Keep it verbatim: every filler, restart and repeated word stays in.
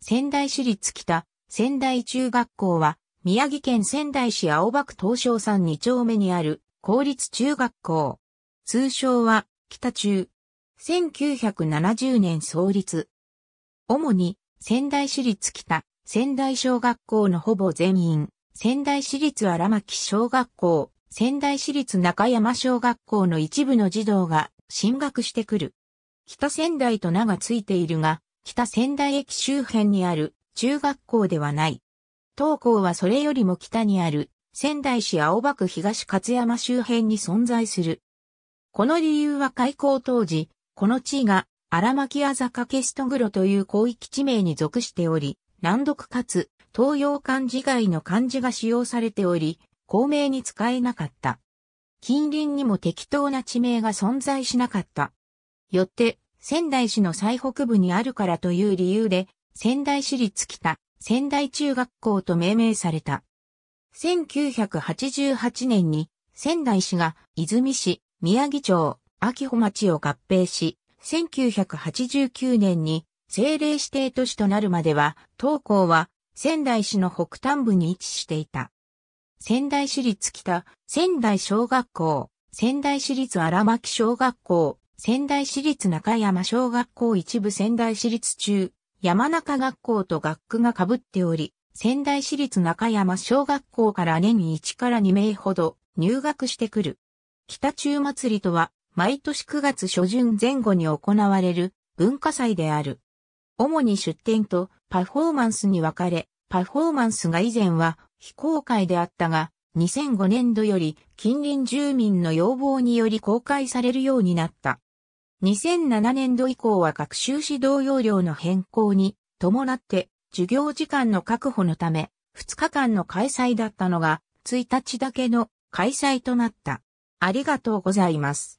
仙台市立北、仙台中学校は、宮城県仙台市青葉区東照山に丁目にある、公立中学校。通称は、北中。せんきゅうひゃくななじゅうねん創立。主に、仙台市立北、仙台小学校のほぼ全員、仙台市立荒牧小学校、仙台市立中山小学校の一部の児童が進学してくる。北仙台と名がついているが、北仙台駅周辺にある中学校ではない。当校はそれよりも北にある仙台市青葉区東勝山周辺に存在する。この理由は開校当時、この地位が荒牧あざかけすとぐろという広域地名に属しており、難読かつ東洋漢字外の漢字が使用されており、校名に使えなかった。近隣にも適当な地名が存在しなかった。よって、仙台市の最北部にあるからという理由で、仙台市立北、仙台中学校と命名された。せんきゅうひゃくはちじゅうはちねんに、仙台市が出水市、宮城町、秋穂町を合併し、せんきゅうひゃくはちじゅうきゅうねんに政令指定都市となるまでは、当校は仙台市の北端部に位置していた。仙台市立北、仙台小学校、仙台市立荒牧小学校、仙台市立中山小学校一部仙台市立中、山中学校と学区が被っており、仙台市立中山小学校から年にいちからに名ほど入学してくる。北中祭りとは、毎年くがつ初旬前後に行われる文化祭である。主に出展とパフォーマンスに分かれ、パフォーマンスが以前は非公開であったが、にせんごねん度より近隣住民の要望により公開されるようになった。にせんななねん度以降は学習指導要領の変更に伴って授業時間の確保のためふつかかんの開催だったのがついたちだけの開催となった。ありがとうございます。